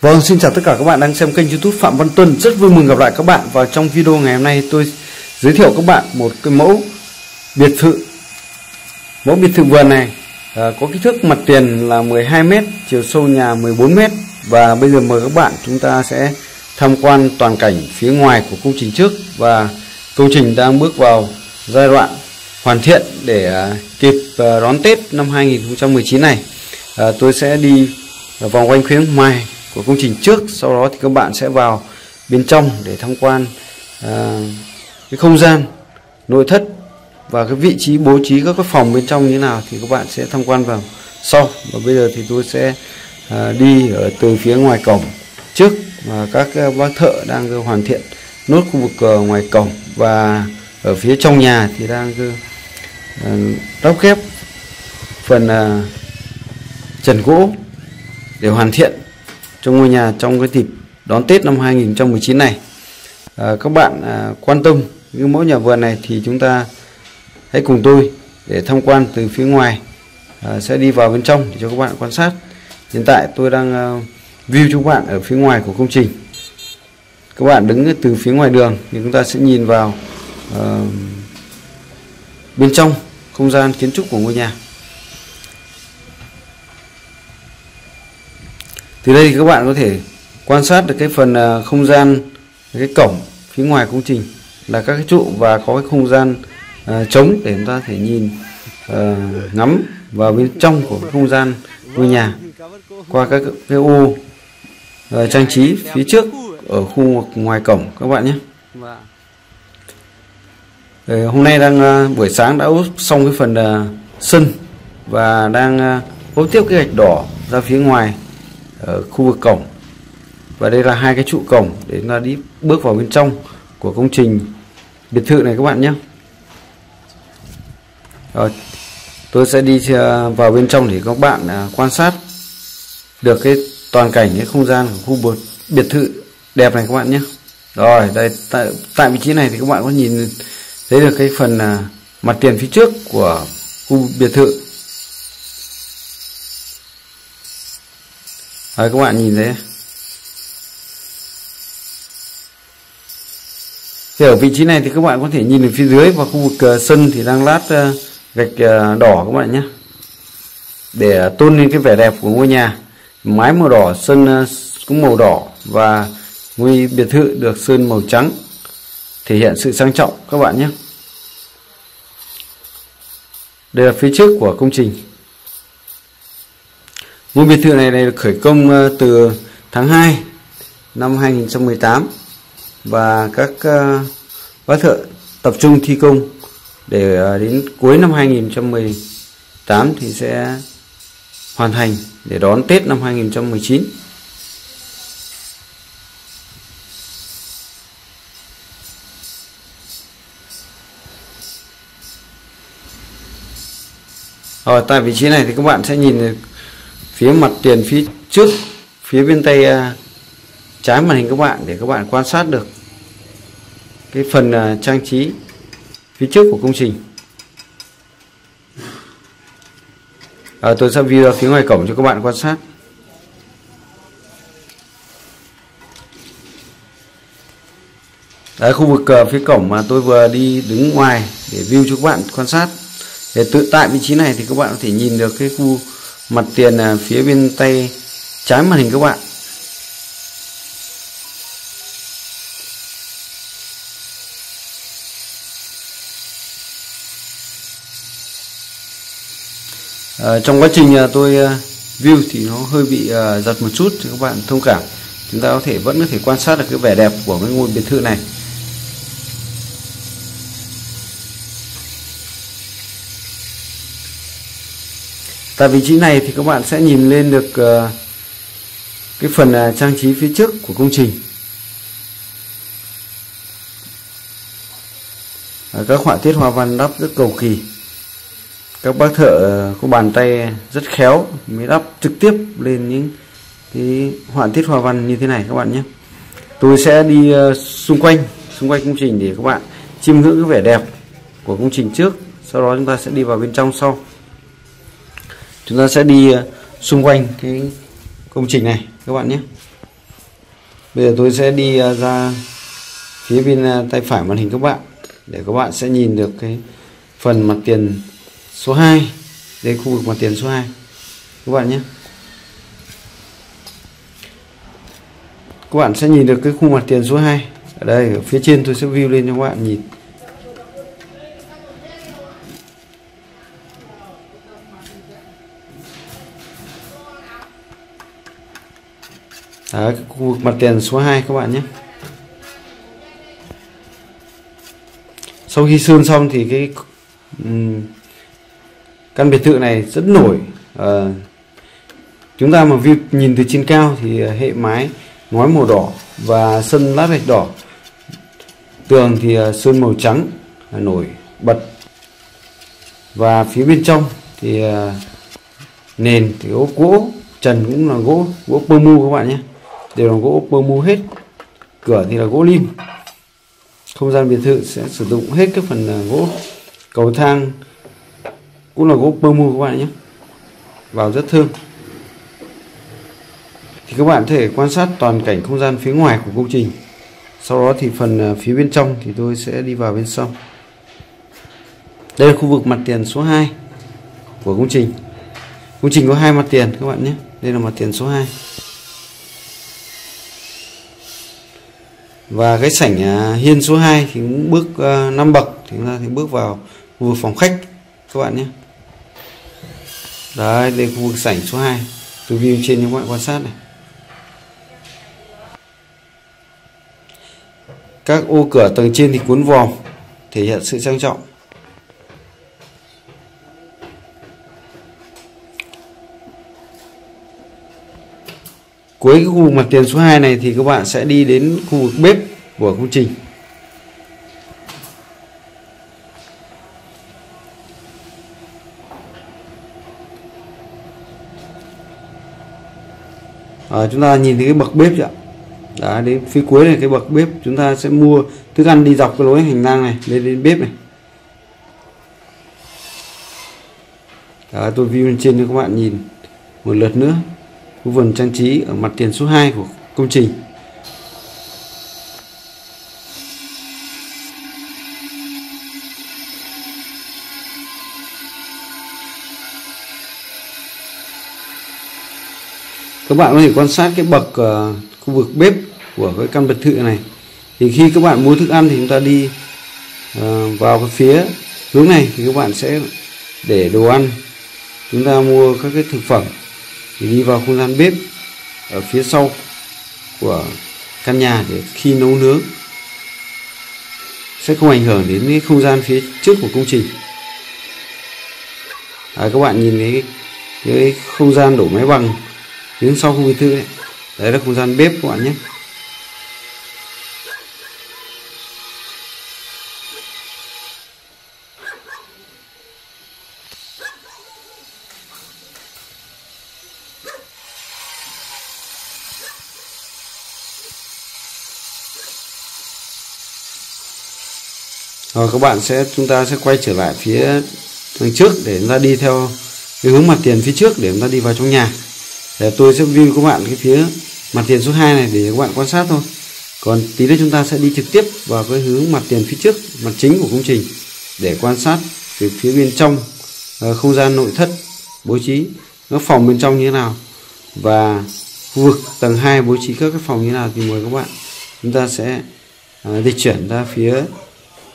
Vâng, xin chào tất cả các bạn đang xem kênh YouTube Phạm Văn Tuân. Rất vui mừng gặp lại các bạn. Và trong video ngày hôm nay tôi giới thiệu các bạn một cái mẫu biệt thự vườn này, có kích thước mặt tiền là 12m, chiều sâu nhà 14m. Và bây giờ mời các bạn chúng ta sẽ tham quan toàn cảnh phía ngoài của công trình trước. Và công trình đang bước vào giai đoạn hoàn thiện để kịp đón Tết năm 2019 này. Tôi sẽ đi vòng quanh phía ngoài của công trình trước, sau đó thì các bạn sẽ vào bên trong để tham quan cái không gian nội thất và cái vị trí bố trí các cái phòng bên trong như thế nào thì các bạn sẽ tham quan vào sau. Và bây giờ thì tôi sẽ đi ở từ phía ngoài cổng trước, và các bác thợ đang hoàn thiện nốt khu vực ngoài cổng, và ở phía trong nhà thì đang đắp ghép phần trần gỗ để hoàn thiện cho ngôi nhà trong cái dịp đón Tết năm 2019 này. Các bạn quan tâm những mẫu nhà vườn này thì chúng ta hãy cùng tôi để tham quan từ phía ngoài, sẽ đi vào bên trong để cho các bạn quan sát. Hiện tại tôi đang view cho các bạn ở phía ngoài của công trình. Các bạn đứng từ phía ngoài đường thì chúng ta sẽ nhìn vào bên trong không gian kiến trúc của ngôi nhà. Từ đây thì các bạn có thể quan sát được cái phần không gian, cái cổng phía ngoài công trình là các cái trụ, và có cái không gian trống để chúng ta có thể nhìn ngắm vào bên trong của cái không gian ngôi nhà qua các cái ô trang trí phía trước ở khu ngoài cổng các bạn nhé. Hôm nay đang buổi sáng đã ốp xong cái phần sân và đang ốp tiếp cái gạch đỏ ra phía ngoài ở khu vực cổng. Và đây là hai cái trụ cổng để chúng ta đi bước vào bên trong của công trình biệt thự này các bạn nhé. Rồi, tôi sẽ đi vào bên trong để các bạn quan sát được cái toàn cảnh cái không gian của khu vực biệt thự đẹp này các bạn nhé. Rồi, đây tại vị trí này thì các bạn có nhìn thấy được cái phần mặt tiền phía trước của khu biệt thự. Đấy, các bạn nhìn thấy thì ở vị trí này thì các bạn có thể nhìn được phía dưới, và khu vực sân thì đang lát gạch đỏ các bạn nhé, để tôn lên cái vẻ đẹp của ngôi nhà. Mái màu đỏ, sân cũng màu đỏ, và ngôi biệt thự được sơn màu trắng, thể hiện sự sang trọng các bạn nhé. Đây là phía trước của công trình. Ngôi biệt thự này được khởi công từ tháng 2 năm 2018, và các bác thợ tập trung thi công để đến cuối năm 2018 thì sẽ hoàn thành để đón Tết năm 2019. Ở tại vị trí này thì các bạn sẽ nhìn phía mặt tiền phía trước, phía bên tay trái màn hình các bạn, để các bạn quan sát được cái phần trang trí phía trước của công trình. Tôi sẽ view ra phía ngoài cổng cho các bạn quan sát. Đấy, khu vực phía cổng mà tôi vừa đi đứng ngoài để view cho các bạn quan sát. Để tự tại vị trí này thì các bạn có thể nhìn được cái khu mặt tiền phía bên tay trái màn hình các bạn. Trong quá trình tôi view thì nó hơi bị giật một chút thì các bạn thông cảm. Chúng ta vẫn có thể quan sát được cái vẻ đẹp của cái ngôi biệt thự này. Tại vị trí này thì các bạn sẽ nhìn lên được cái phần trang trí phía trước của công trình. Các họa tiết hoa văn đắp rất cầu kỳ. Các bác thợ có bàn tay rất khéo mới đắp trực tiếp lên những cái họa tiết hoa văn như thế này các bạn nhé. Tôi sẽ đi xung quanh công trình để các bạn chiêm ngưỡng cái vẻ đẹp của công trình trước, sau đó chúng ta sẽ đi vào bên trong sau. Chúng ta sẽ đi xung quanh cái công trình này các bạn nhé. Bây giờ tôi sẽ đi ra phía bên tay phải màn hình các bạn để các bạn sẽ nhìn được cái phần mặt tiền số 2. Đây khu vực mặt tiền số 2 các bạn nhé. Các bạn sẽ nhìn được cái khu mặt tiền số 2. Ở đây ở phía trên tôi sẽ view lên cho các bạn nhìn. Đó, khu vực mặt tiền số 2 các bạn nhé. Sau khi sơn xong thì cái căn biệt thự này rất nổi. Chúng ta mà view nhìn từ trên cao thì hệ mái ngói màu đỏ và sân lát gạch đỏ, tường thì sơn màu trắng nổi bật, và phía bên trong thì nền thì ốp gỗ, trần cũng là gỗ pơ mu các bạn nhé, đều là gỗ pơ mu hết, cửa thì là gỗ lim. Không gian biệt thự sẽ sử dụng hết các phần gỗ, cầu thang cũng là gỗ pơ mu các bạn nhé, vào rất thơm. Thì các bạn có thể quan sát toàn cảnh không gian phía ngoài của công trình. Sau đó thì phần phía bên trong thì tôi sẽ đi vào bên trong. Đây là khu vực mặt tiền số 2 của công trình. Công trình có hai mặt tiền các bạn nhé. Đây là mặt tiền số 2. Và cái sảnh hiên số 2 thì cũng bước 5 bậc thì chúng ta thì bước vào khu vực phòng khách các bạn nhé. Đấy, đây là khu vực sảnh số 2. Từ view trên các bạn quan sát này. Các ô cửa tầng trên thì cuốn vòm thể hiện sự sang trọng. Cuối cái khu vực mặt tiền số 2 này thì các bạn sẽ đi đến khu vực bếp của công trình. Chúng ta nhìn thấy cái bậc bếp ạ. Đấy, đến phía cuối này cái bậc bếp chúng ta sẽ mua thức ăn đi dọc cái lối hành lang này lên đến bếp này. Đó, tôi view lên trên cho các bạn nhìn một lượt nữa khu vườn trang trí ở mặt tiền số 2 của công trình. Các bạn có thể quan sát cái bậc khu vực bếp của cái căn biệt thự này. Thì khi các bạn mua thức ăn thì chúng ta đi vào cái phía hướng này thì các bạn sẽ để đồ ăn. Chúng ta mua các cái thực phẩm thì đi vào không gian bếp ở phía sau của căn nhà để khi nấu nướng sẽ không ảnh hưởng đến cái không gian phía trước của công trình. Các bạn nhìn cái không gian đổ mái bằng đứng sau khu biệt thự này. Đấy là không gian bếp các bạn nhé. Rồi các bạn sẽ chúng ta quay trở lại phía đằng trước để chúng ta đi theo cái hướng mặt tiền phía trước để chúng ta đi vào trong nhà. Để tôi sẽ view các bạn cái phía mặt tiền số 2 này để các bạn quan sát thôi. Còn tí nữa chúng ta sẽ đi trực tiếp vào cái hướng mặt tiền phía trước, mặt chính của công trình để quan sát từ phía bên trong không gian nội thất bố trí các phòng bên trong như thế nào và khu vực tầng 2 bố trí các cái phòng như thế nào thì mời các bạn. Chúng ta sẽ di chuyển ra phía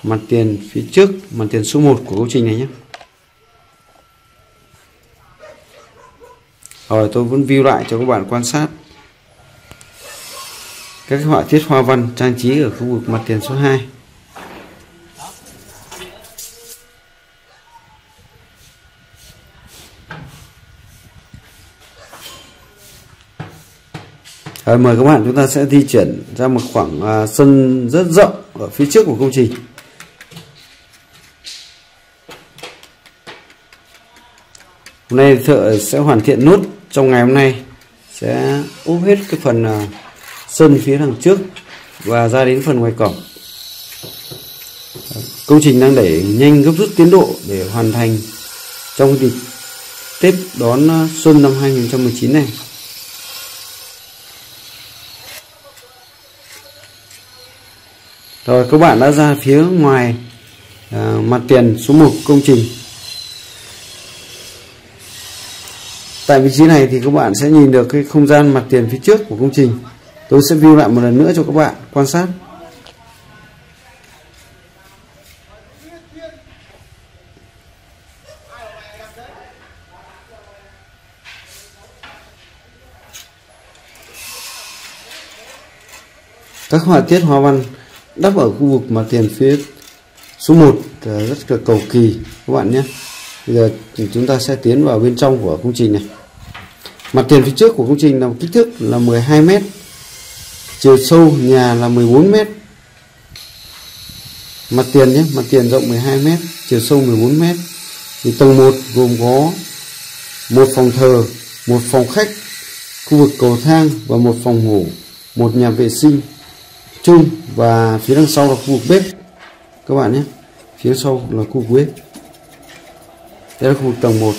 mặt tiền phía trước, mặt tiền số 1 của công trình này nhé. Rồi tôi vẫn view lại cho các bạn quan sát các họa tiết hoa văn trang trí ở khu vực mặt tiền số 2. Rồi mời các bạn chúng ta sẽ di chuyển ra một khoảng sân rất rộng ở phía trước của công trình. Hôm nay thợ sẽ hoàn thiện nốt trong ngày hôm nay, sẽ ốp hết cái phần sân phía đằng trước và ra đến phần ngoài cổng. Công trình đang đẩy nhanh gấp rút tiến độ để hoàn thành trong dịp Tết đón xuân năm 2019 này. Rồi các bạn đã ra phía ngoài mặt tiền số 1 công trình. Tại vị trí này thì các bạn sẽ nhìn được cái không gian mặt tiền phía trước của công trình. Tôi sẽ view lại một lần nữa cho các bạn quan sát. Các họa tiết hoa văn đắp ở khu vực mặt tiền phía số 1 rất là cầu kỳ các bạn nhé. Bây giờ thì chúng ta sẽ tiến vào bên trong của công trình này. Mặt tiền phía trước của công trình là kích thước là 12 m, chiều sâu nhà là 14 m. Mặt tiền nhé, mặt tiền rộng 12 m, chiều sâu 14 m. Thì tầng 1 gồm có một phòng thờ, một phòng khách, khu vực cầu thang và một phòng ngủ, một nhà vệ sinh chung, và phía đằng sau là khu vực bếp các bạn nhé. Phía sau là khu vực bếp. Đây là khu vực tầng 1.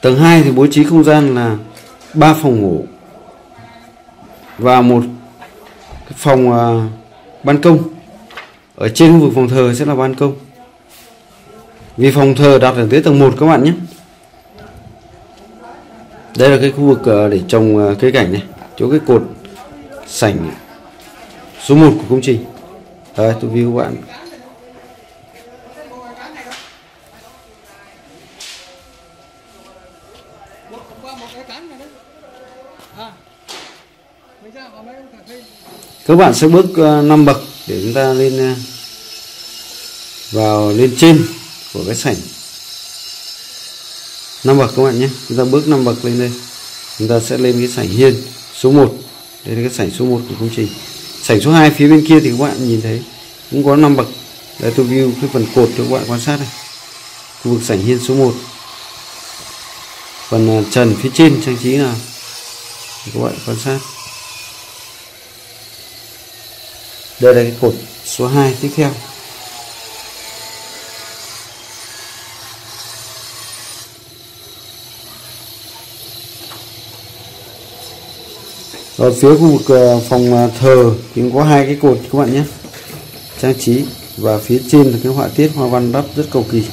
Tầng 2 thì bố trí không gian là 3 phòng ngủ và một phòng ban công. Ở trên khu vực phòng thờ sẽ là ban công. Vì phòng thờ đặt ở dưới tầng 1 các bạn nhé. Đây là cái khu vực để trồng cây cảnh này, chỗ cái cột sảnh số 1 của công trình. Đây tôi view các bạn. Các bạn sẽ bước 5 bậc để chúng ta lên vào lên trên của cái sảnh. 5 bậc các bạn nhé, chúng ta bước 5 bậc lên đây. Chúng ta sẽ lên cái sảnh hiên số 1. Đây là cái sảnh số 1 của công trình. Sảnh số 2 phía bên kia thì các bạn nhìn thấy cũng có 5 bậc. Đây tôi view cái phần cột cho các bạn quan sát này. Khu vực sảnh hiên số 1. Phần trần phía trên trang trí là các bạn quan sát. Đây là cái cột số 2 tiếp theo. Ở phía khu vực phòng thờ thì có 2 cái cột các bạn nhé, trang trí, và phía trên là cái họa tiết hoa văn đắp rất cầu kỳ.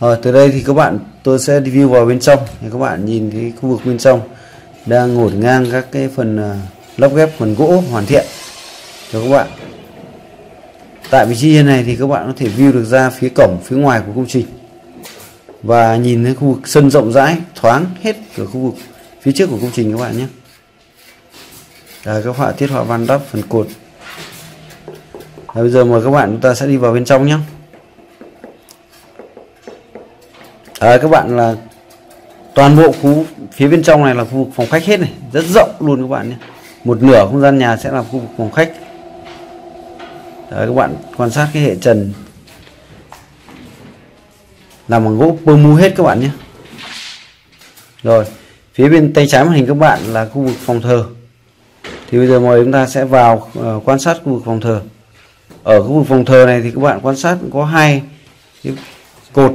Rồi từ đây thì các bạn, tôi sẽ review vào bên trong để các bạn nhìn cái khu vực bên trong đang ngổn ngang các cái phần lắp ghép phần gỗ hoàn thiện cho các bạn. Tại vị trí này thì các bạn có thể view được ra phía cổng phía ngoài của công trình và nhìn thấy khu vực sân rộng rãi thoáng hết ở khu vực phía trước của công trình các bạn nhé. Đây các họa tiết họa văn đắp phần cột. Và bây giờ mời các bạn, chúng ta sẽ đi vào bên trong nhé. Các bạn là toàn bộ khu phía bên trong này là khu vực phòng khách hết này, rất rộng luôn các bạn nhé. Một nửa không gian nhà sẽ là khu vực phòng khách. Đấy, các bạn quan sát cái hệ trần làm bằng gỗ pơ mu hết các bạn nhé. Rồi phía bên tay trái màn hình các bạn là khu vực phòng thờ. Thì bây giờ mời chúng ta sẽ vào quan sát khu vực phòng thờ. Ở khu vực phòng thờ này thì các bạn quan sát có 2 cái cột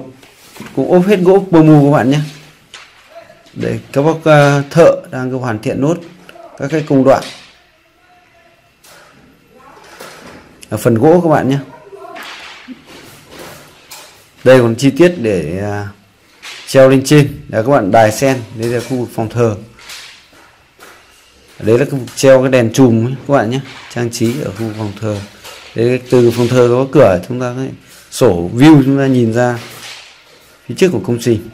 cũng ốp hết gỗ pơ mu các bạn nhé. Để các bác thợ đang hoàn thiện nốt các cái công đoạn ở phần gỗ các bạn nhé. Đây còn chi tiết để treo lên trên. Đấy các bạn, đài sen. Đây là khu vực phòng thờ. Đấy là khu vực treo cái đèn chùm ấy, các bạn nhé. Trang trí ở khu vực phòng thờ. Đấy, từ phòng thờ có cửa chúng ta có sổ view, chúng ta nhìn ra phía trước của công trình.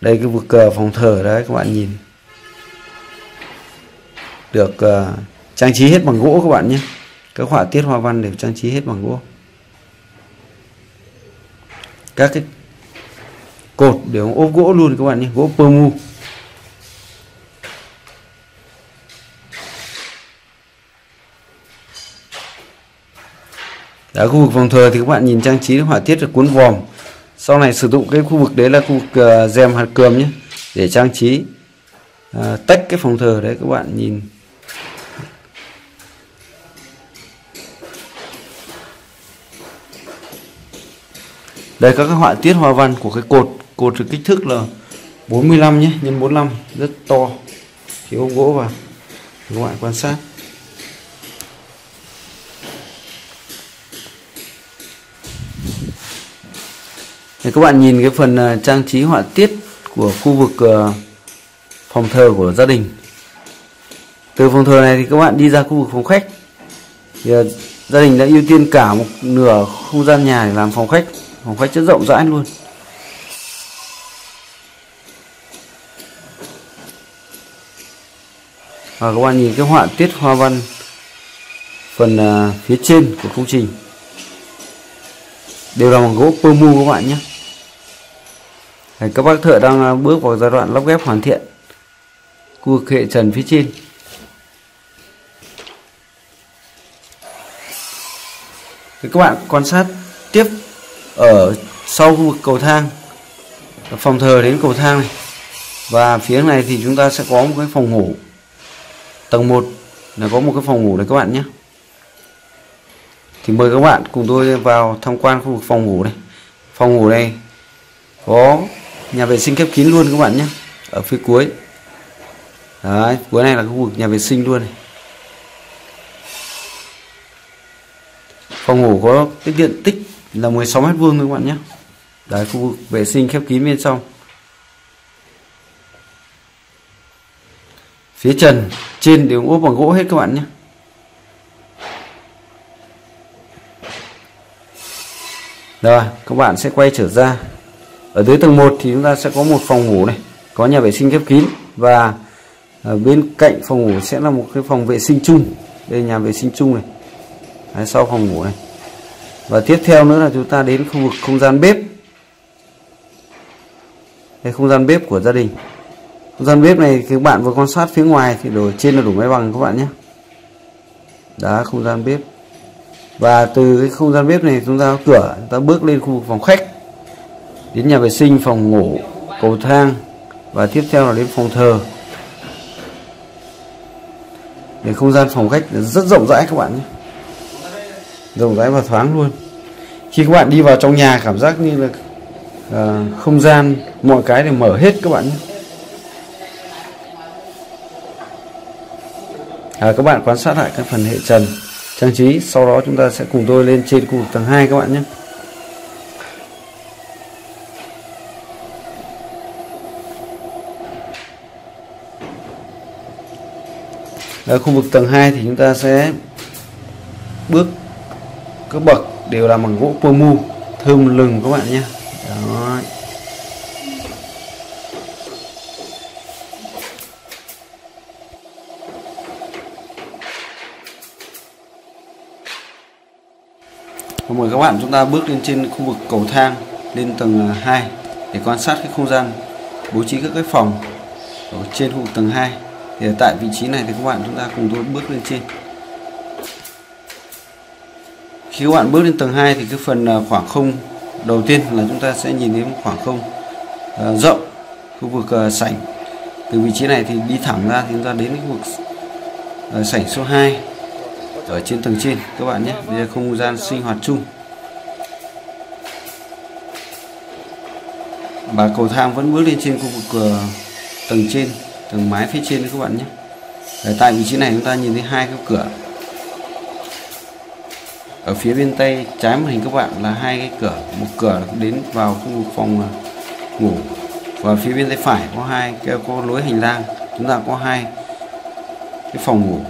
Đây cái vực phòng thờ đấy các bạn nhìn. Được trang trí hết bằng gỗ các bạn nhé. Các họa tiết hoa văn đều trang trí hết bằng gỗ. Các cái cột đều ốp gỗ luôn các bạn nhé, gỗ pơ mu. Ở khu vực phòng thờ thì các bạn nhìn trang trí họa tiết là cuốn vòm. Sau này sử dụng cái khu vực đấy là khu vực rèm hạt cườm nhé, để trang trí tách cái phòng thờ đấy các bạn nhìn. Đây các cái họa tiết hoa văn của cái cột. Cột được kích thước là 45 nhé, nhân 45 rất to. Khi ôm gỗ vào các bạn quan sát. Thì các bạn nhìn cái phần trang trí họa tiết của khu vực phòng thờ của gia đình. Từ phòng thờ này thì các bạn đi ra khu vực phòng khách. Thì gia đình đã ưu tiên cả một nửa không gian nhà để làm phòng khách. Phòng khách rất rộng rãi luôn. Và các bạn nhìn cái họa tiết hoa văn phần phía trên của công trình đều là bằng gỗ pơ mu các bạn nhé. Đấy, các bác thợ đang bước vào giai đoạn lắp ghép hoàn thiện khu vực hệ trần phía trên. Đấy, các bạn quan sát tiếp ở sau khu vực cầu thang, phòng thờ đến cầu thang này, và phía này thì chúng ta sẽ có một cái phòng ngủ. Tầng 1 là có một cái phòng ngủ đấy các bạn nhé. Thì mời các bạn cùng tôi vào tham quan khu vực phòng ngủ này. Phòng ngủ này có nhà vệ sinh khép kín luôn các bạn nhé. Ở phía cuối. Đấy, cuối này là khu vực nhà vệ sinh luôn này. Phòng ngủ có cái diện tích là 16 m² các bạn nhé. Đấy, khu vực vệ sinh khép kín bên trong. Phía trần trên đều ốp bằng gỗ hết các bạn nhé. Rồi, các bạn sẽ quay trở ra. Ở dưới tầng 1 thì chúng ta sẽ có một phòng ngủ này, có nhà vệ sinh khép kín, và ở bên cạnh phòng ngủ sẽ là một cái phòng vệ sinh chung. Đây là nhà vệ sinh chung này. Đấy, sau phòng ngủ này. Và tiếp theo nữa là chúng ta đến khu vực không gian bếp. Đây không gian bếp của gia đình. Không gian bếp này các bạn vừa quan sát phía ngoài thì đồ trên là đủ máy bằng các bạn nhé. Đó, không gian bếp. Và từ cái không gian bếp này chúng ta có cửa, chúng ta bước lên khu vực phòng khách, đến nhà vệ sinh, phòng ngủ, cầu thang, và tiếp theo là đến phòng thờ. Để không gian phòng khách rất rộng rãi các bạn nhé. Rộng rãi và thoáng luôn. Khi các bạn đi vào trong nhà cảm giác như là không gian mọi cái để mở hết các bạn nhé. Các bạn quan sát lại các phần hệ trần trang trí, sau đó chúng ta sẽ cùng tôi lên trên khu vực tầng 2 các bạn nhé. Ở khu vực tầng 2 thì chúng ta sẽ bước các bậc đều là bằng gỗ pơ mu, thơm lừng các bạn nhé. Đó. Mời các bạn chúng ta bước lên trên khu vực cầu thang lên tầng 2 để quan sát cái không gian bố trí các cái phòng ở trên khu vực tầng 2. Thì tại vị trí này thì các bạn chúng ta cùng tôi bước lên trên. Khi các bạn bước lên tầng 2 thì cái phần khoảng không đầu tiên là chúng ta sẽ nhìn thấy một khoảng không rộng, khu vực sảnh. Từ vị trí này thì đi thẳng ra thì chúng ta đến khu vực sảnh số 2 ở trên tầng trên các bạn nhé. Đây là không gian sinh hoạt chung. Và cầu thang vẫn bước lên trên khu vực tầng trên, tầng mái phía trên đấy các bạn nhé. Ở tại vị trí này chúng ta nhìn thấy hai cái cửa. Ở phía bên tay trái màn hình các bạn là hai cái cửa, một cửa đến vào khu vực phòng ngủ, và phía bên tay phải có hai cái, có lối hành lang, chúng ta có hai cái phòng ngủ.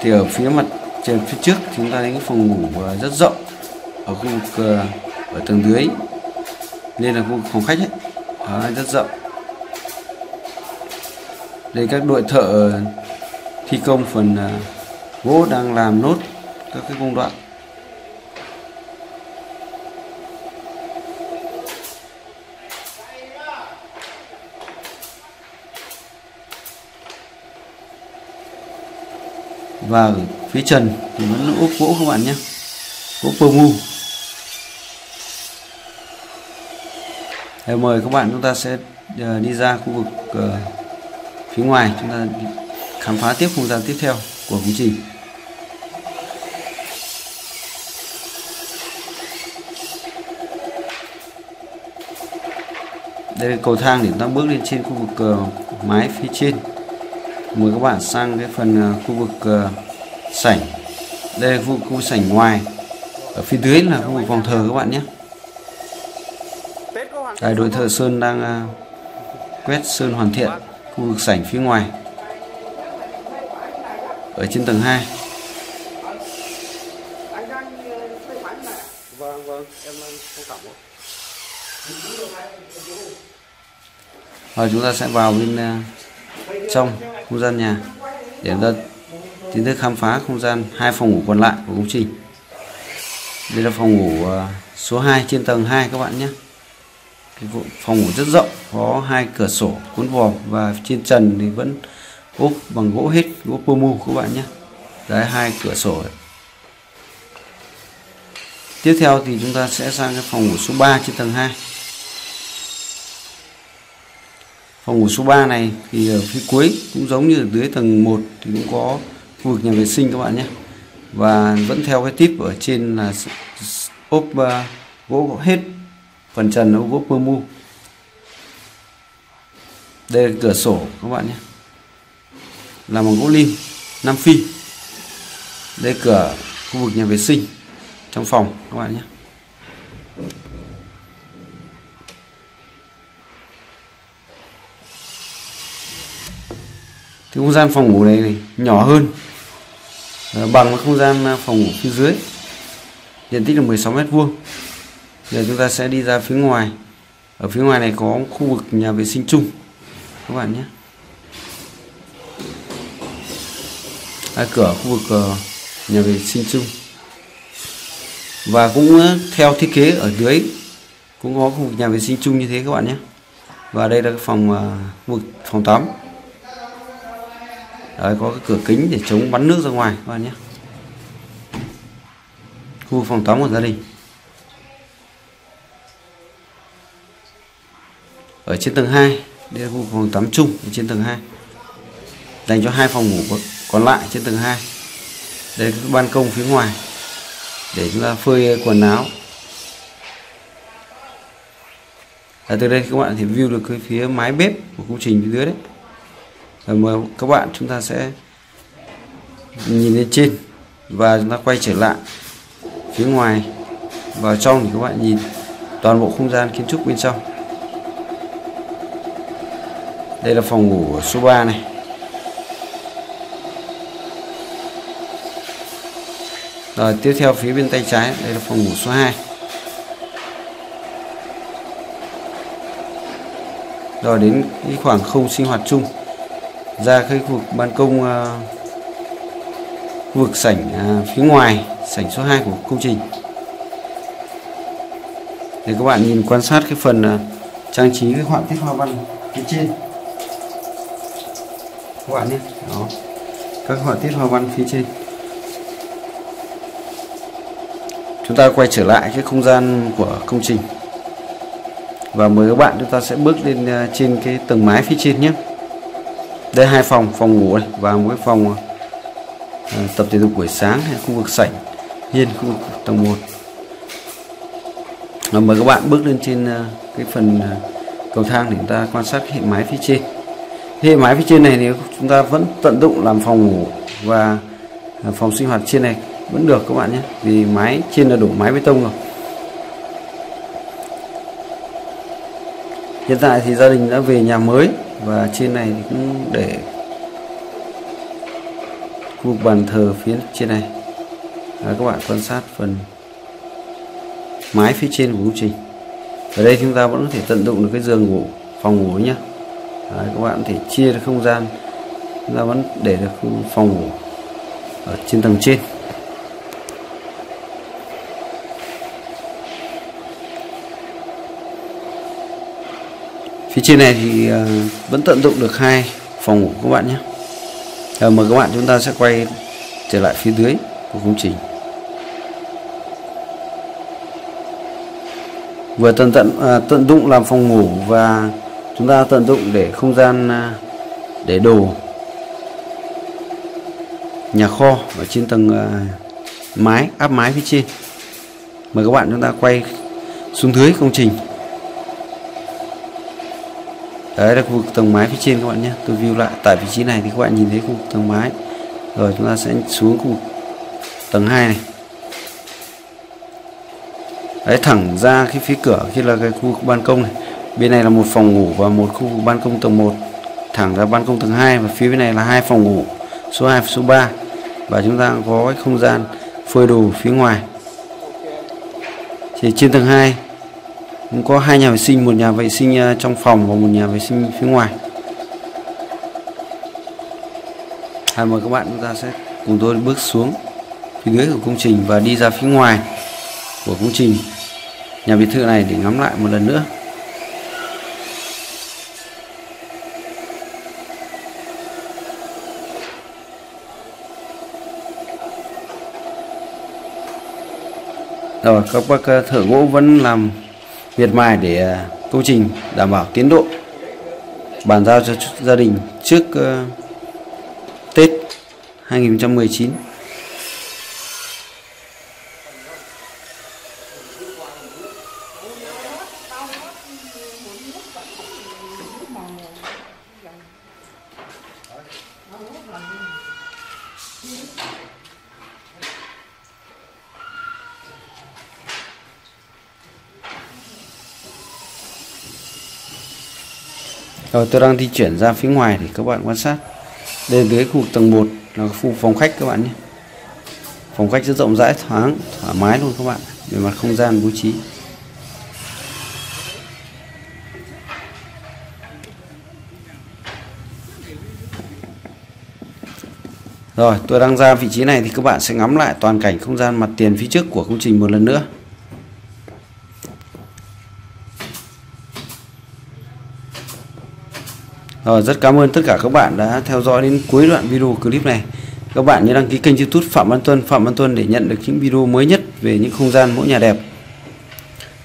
Thì ở phía mặt trên phía trước chúng ta đến cái phòng ngủ rất rộng ở khu vực ở tầng dưới nên là khu vực phòng khách ấy. Đó, rất rộng. Đây các đội thợ thi công phần gỗ đang làm nốt các cái công đoạn. Và ở phía trần thì vẫn ốp gỗ các bạn nhé, gỗ pơ mu. Mời các bạn chúng ta sẽ đi ra khu vực phía ngoài, chúng ta khám phá tiếp không gian tiếp theo của công trình. Đây là cầu thang để chúng ta bước lên trên khu vực mái phía trên. Mời các bạn sang cái phần khu vực sảnh. Đây là khu vực sảnh ngoài. Ở phía dưới là khu vực phòng thờ các bạn nhé. Đại đội thợ sơn đang quét sơn hoàn thiện khu vực sảnh phía ngoài ở trên tầng 2. Rồi chúng ta sẽ vào bên trong không gian nhà để chúng ta chính thức khám phá không gian 2 phòng ngủ còn lại của công trình. Đây là phòng ngủ số 2 trên tầng 2 các bạn nhé. Phòng ngủ rất rộng, có 2 cửa sổ cuốn vòm và trên trần thì vẫn ốp bằng gỗ hết, gỗ pomu các bạn nhé. Đấy, 2 cửa sổ. Tiếp theo thì chúng ta sẽ sang cái phòng ngủ số 3 trên tầng 2. Phòng ngủ số 3 này thì ở phía cuối cũng giống như ở dưới tầng 1 thì cũng có khu vực nhà vệ sinh các bạn nhé. Và vẫn theo cái tip ở trên là ốp gỗ hết, phần trần là gỗ pơ mu. Đây là cửa sổ các bạn nhé, làm bằng gỗ lim Nam Phi. Đây là cửa khu vực nhà vệ sinh trong phòng các bạn nhé. Thì không gian phòng ngủ này, nhỏ hơn bằng với không gian phòng ngủ phía dưới, diện tích là 16 m². Giờ chúng ta sẽ đi ra phía ngoài. Ở phía ngoài này có khu vực nhà vệ sinh chung các bạn nhé. Cửa khu vực nhà vệ sinh chung. Và cũng theo thiết kế ở dưới cũng có khu vực nhà vệ sinh chung như thế các bạn nhé. Và đây là cái khu vực phòng tắm. Đấy, có cái cửa kính để chống bắn nước ra ngoài các bạn nhé. Khu vực phòng tắm của gia đình. Ở trên tầng 2, đây là khu vực phòng tắm chung ở trên tầng 2. Dành cho 2 phòng ngủ còn lại trên tầng 2. Đây là cái ban công phía ngoài để chúng ta phơi quần áo. Từ đây các bạn thì view được cái phía mái bếp của công trình phía dưới đấy. Và mời các bạn chúng ta sẽ nhìn lên trên và chúng ta quay trở lại phía ngoài. Vào trong thì các bạn nhìn toàn bộ không gian kiến trúc bên trong. Đây là phòng ngủ số 3 này. Rồi tiếp theo phía bên tay trái đây là phòng ngủ số 2. Rồi đến cái khoảng không sinh hoạt chung, ra cái khu vực ban công, khu vực sảnh phía ngoài, sảnh số 2 của công trình. Để các bạn nhìn quan sát cái phần trang trí, cái họa tiết hoa văn phía trên các bạn nhé. Đó, các họa tiết hoa văn phía trên. Chúng ta quay trở lại cái không gian của công trình và mời các bạn chúng ta sẽ bước lên trên cái tầng mái phía trên nhé. Đây 2 phòng, phòng ngủ này và một cái phòng tập thể dục buổi sáng hay khu vực sảnh hiên khu vực tầng 1. Và mời các bạn bước lên trên cái phần cầu thang để chúng ta quan sát hệ mái phía trên. Hệ mái phía trên này nếu chúng ta vẫn tận dụng làm phòng ngủ và phòng sinh hoạt trên này vẫn được các bạn nhé, vì mái trên là đổ mái bê tông rồi. Hiện tại thì gia đình đã về nhà mới và trên này thì cũng để khu vực bàn thờ phía trên này. Đấy, các bạn quan sát phần mái phía trên của công trình. Ở đây chúng ta vẫn có thể tận dụng được cái giường ngủ, phòng ngủ nhé. Đấy, các bạn có thể chia được không gian, chúng ta vẫn để được phòng ngủ ở trên tầng trên. Phía trên này thì vẫn tận dụng được 2 phòng ngủ các bạn nhé. Mời các bạn chúng ta sẽ quay trở lại phía dưới của công trình. Vừa tận dụng làm phòng ngủ và chúng ta tận dụng để không gian để đồ nhà kho ở trên tầng mái, áp mái phía trên. Mời các bạn chúng ta quay xuống dưới công trình. Đấy là khu vực tầng mái phía trên các bạn nhé. Tôi view lại tại vị trí này thì các bạn nhìn thấy khu vực tầng mái. Rồi chúng ta sẽ xuống khu vực tầng 2 này. Đấy, thẳng ra cái phía cửa kia là cái khu vực ban công này. Bên này là một phòng ngủ và một khu vực ban công tầng 1, thẳng ra ban công tầng 2, và phía bên này là hai phòng ngủ số 2 và số 3. Và chúng ta có cái không gian phơi đồ phía ngoài. Thì trên tầng 2 cũng có hai nhà vệ sinh, một nhà vệ sinh trong phòng và một nhà vệ sinh phía ngoài. Mời các bạn, chúng ta sẽ cùng tôi bước xuống phía dưới của công trình và đi ra phía ngoài của công trình nhà biệt thự này để ngắm lại một lần nữa. Rồi các bác thợ gỗ vẫn làm miệt mài để công trình đảm bảo tiến độ bàn giao cho gia đình trước Tết 2019. Rồi tôi đang di chuyển ra phía ngoài để các bạn quan sát. Đây dưới khu vực tầng 1 là khu phòng khách các bạn nhé. Phòng khách rất rộng rãi, thoáng, thoải mái luôn các bạn. Về mặt không gian bố trí. Rồi tôi đang ra vị trí này thì các bạn sẽ ngắm lại toàn cảnh không gian mặt tiền phía trước của công trình một lần nữa. Rồi, rất cảm ơn tất cả các bạn đã theo dõi đến cuối đoạn video clip này. Các bạn nhớ đăng ký kênh YouTube Phạm Văn Tuân để nhận được những video mới nhất về những không gian mỗi nhà đẹp.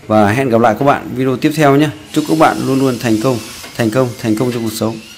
Và hẹn gặp lại các bạn video tiếp theo nhé. Chúc các bạn luôn luôn thành công trong cuộc sống.